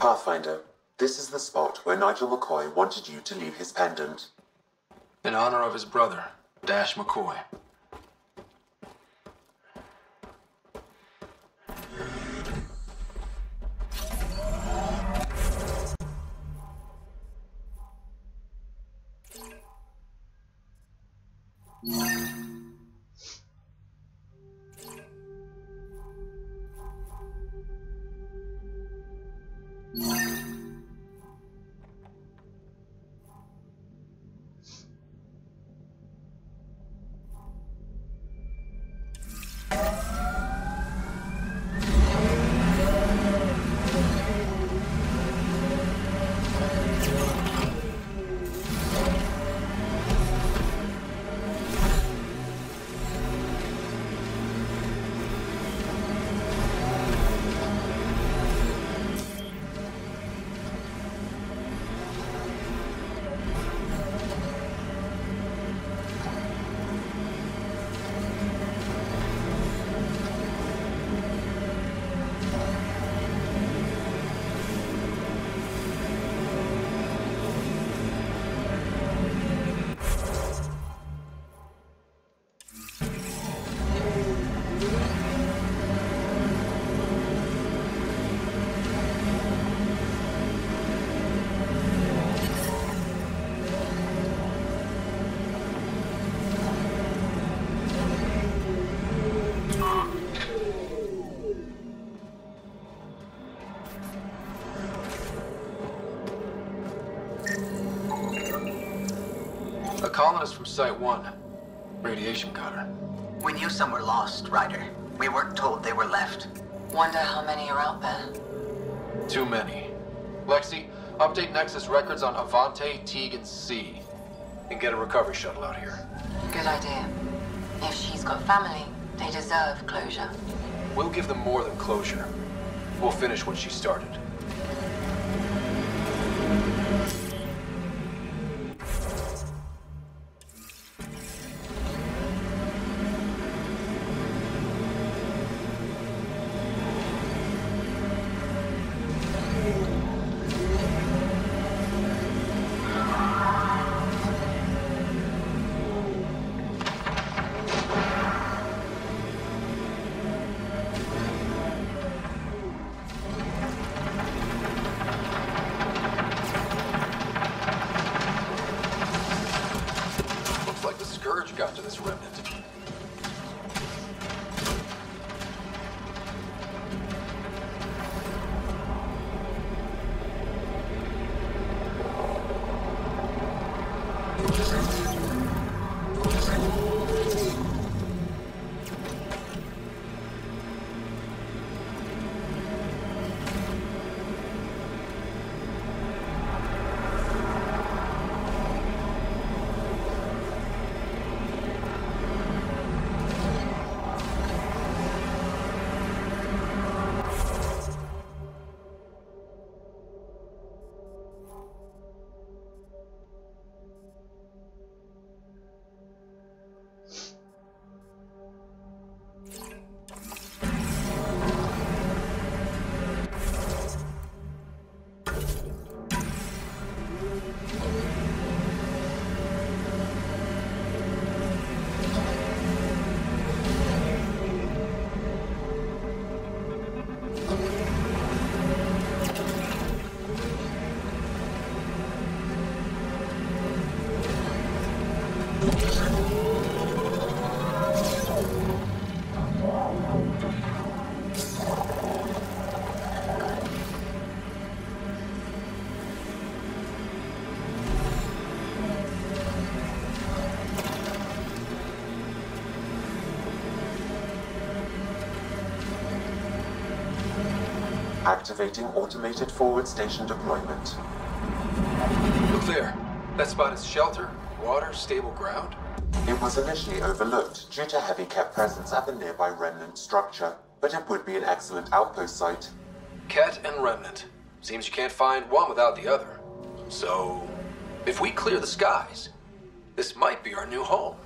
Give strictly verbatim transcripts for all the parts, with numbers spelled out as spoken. Pathfinder, this is the spot where Nigel McCoy wanted you to leave his pendant. In honor of his brother, Dash McCoy. Colonist from Site One. Radiation cutter. We knew some were lost, Ryder. We weren't told they were left. Wonder how many are out there? Too many. Lexi, update Nexus records on Avante, Teague, and C. And get a recovery shuttle out here. Good idea. If she's got family, they deserve closure. We'll give them more than closure. We'll finish what she started. Activating automated forward station deployment. Look there. That spot is shelter, water, stable ground. It was initially overlooked due to heavy Kett presence at the nearby Remnant structure, but it would be an excellent outpost site. Kett and Remnant. Seems you can't find one without the other. So, if we clear the skies, this might be our new home.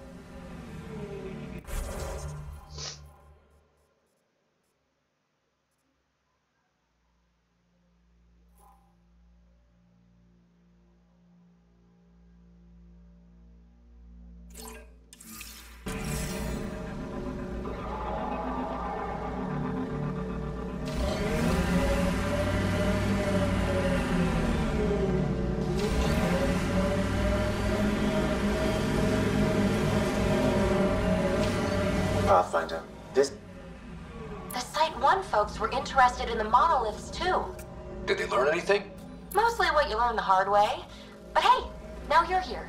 Pathfinder, this... The Site One folks were interested in the monoliths, too. Did they learn anything? Mostly what you learn the hard way. But hey, now you're here.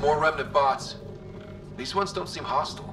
More remnant bots. These ones don't seem hostile.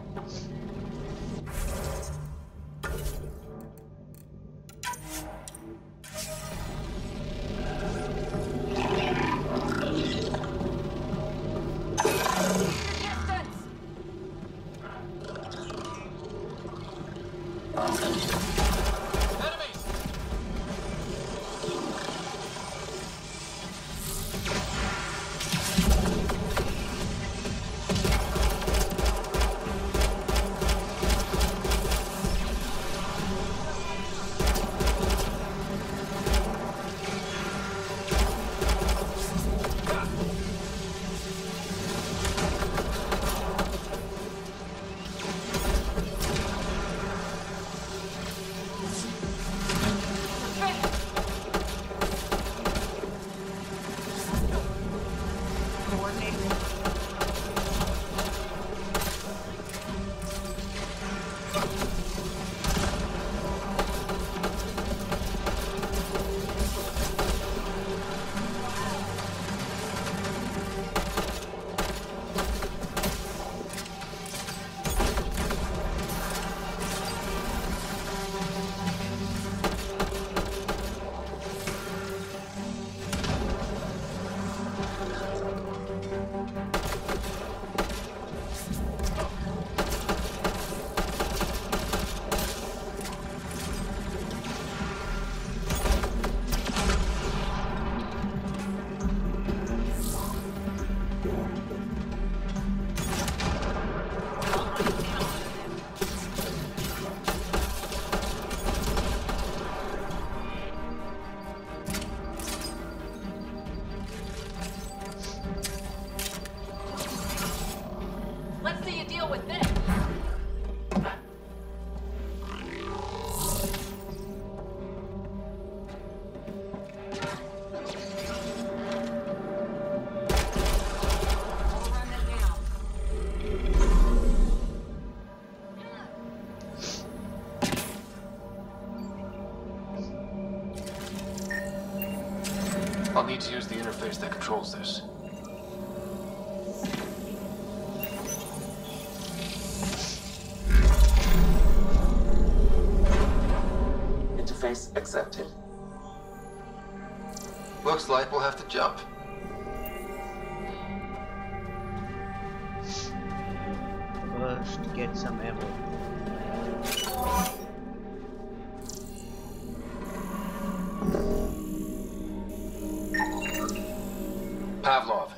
I'll need to use the interface that controls this. Interface accepted. Looks like we'll have to jump. First, get some ammo. Pavlov,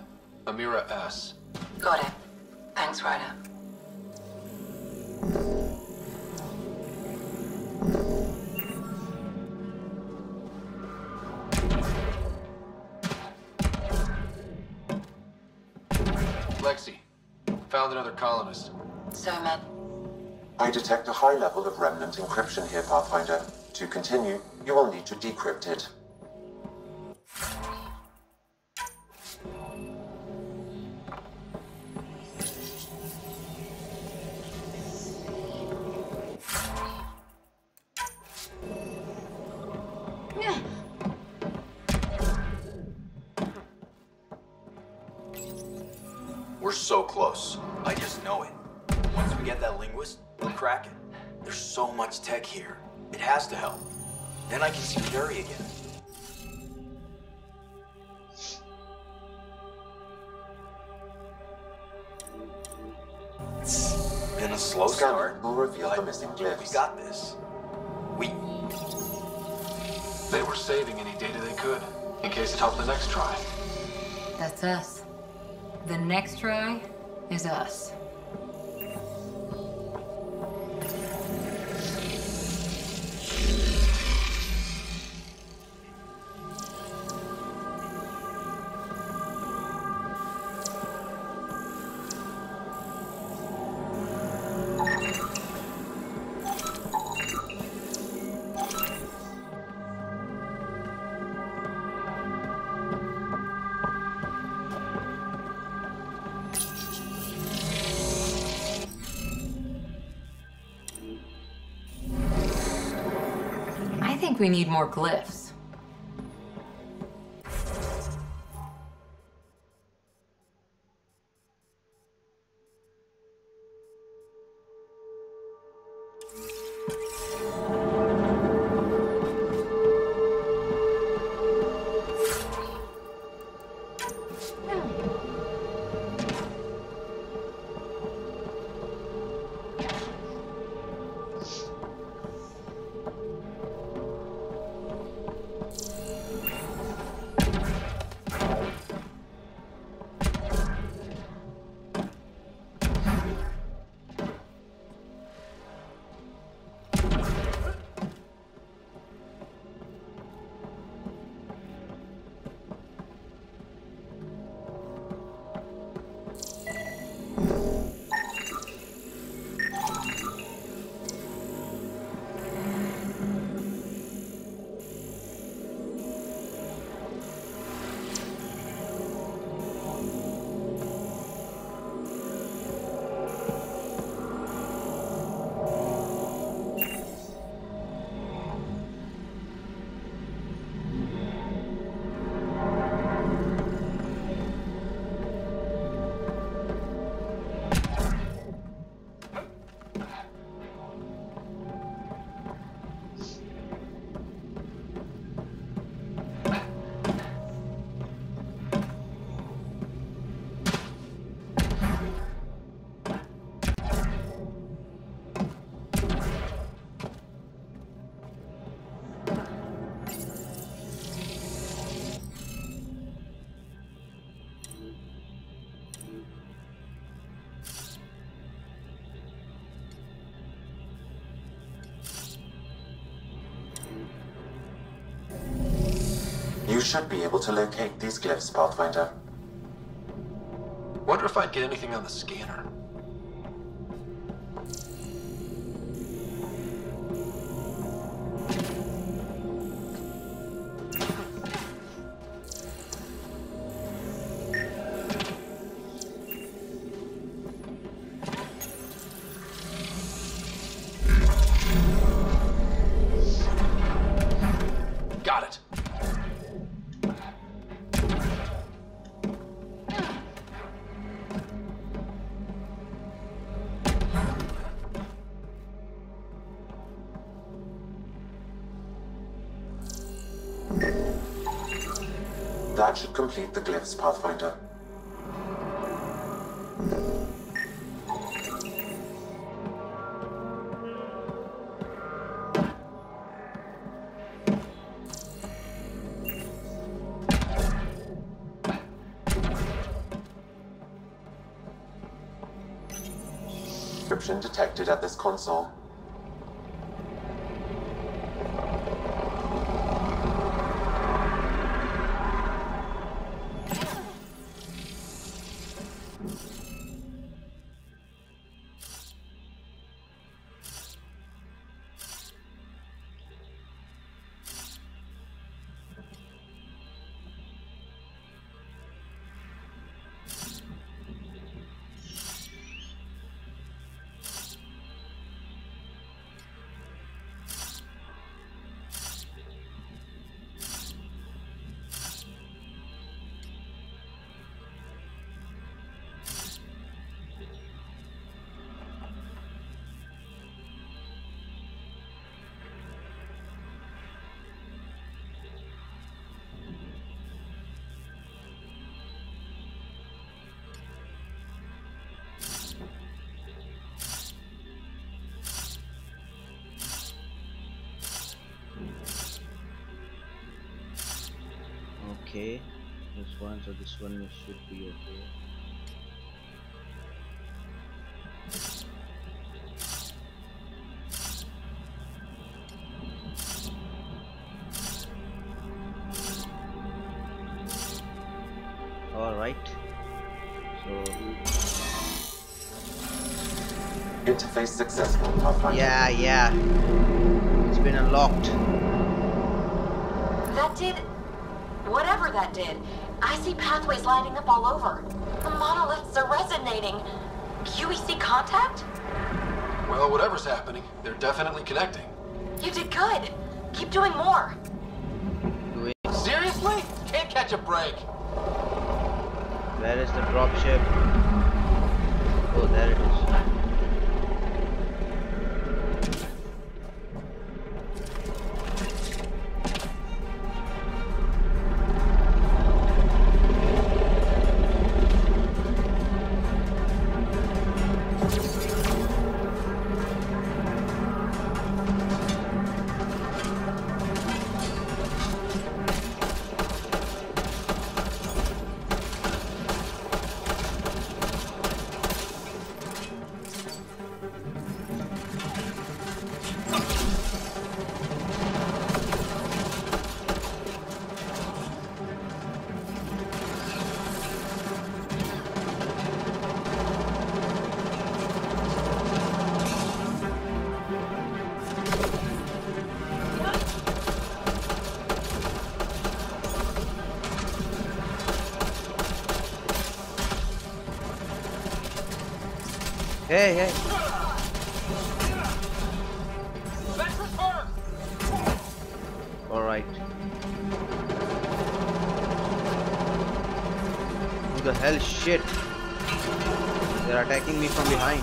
Amira S. Got it. Thanks, Ryder. Lexi, found another colonist. So, Matt. I detect a high level of remnant encryption here, Pathfinder. To continue, you will need to decrypt it. We're so so close. I just know it. Once we get that linguist, we'll crack it. There's so much tech here. It has to help. Then I can see Fury again. It's been a slow start. We'll reveal the missing glyphs. We got this. We... They were saving any data they could, in case it helped the next try. That's us. The next try is us. We need more glyphs. You should be able to locate these glyphs, Pathfinder. Wonder if I'd get anything on the scanner. That should complete the glyphs, Pathfinder. Encryption detected at this console. okay. This one, so this one should be okay. All right. So interface successful. Pathfinder. Yeah, yeah. It's been unlocked. That did whatever that did. I see pathways lighting up all over. The monoliths are resonating. Q E C contact? Well, whatever's happening, they're definitely connecting. You did good. Keep doing more. Seriously? Can't catch a break. Where is the dropship? Oh, there it is. Hey, hey. All right. Who the hell? Shit. They're attacking me from behind.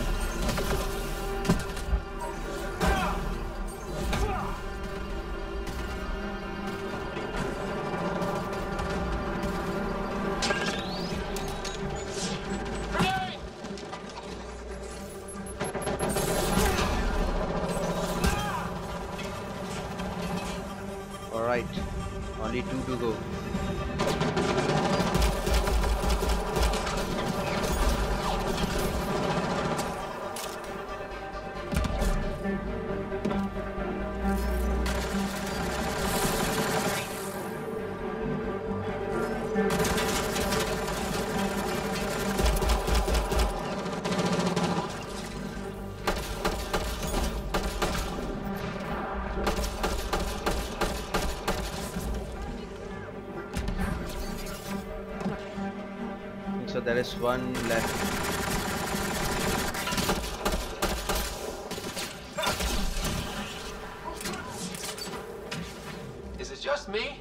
There is one left. Is it just me?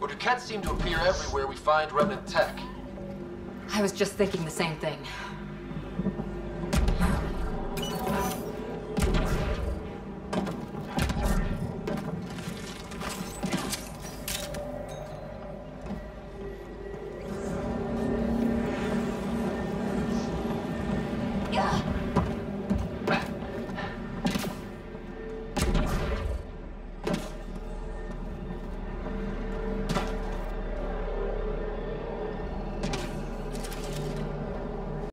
Or do cats seem to appear everywhere we find remnant tech? I was just thinking the same thing.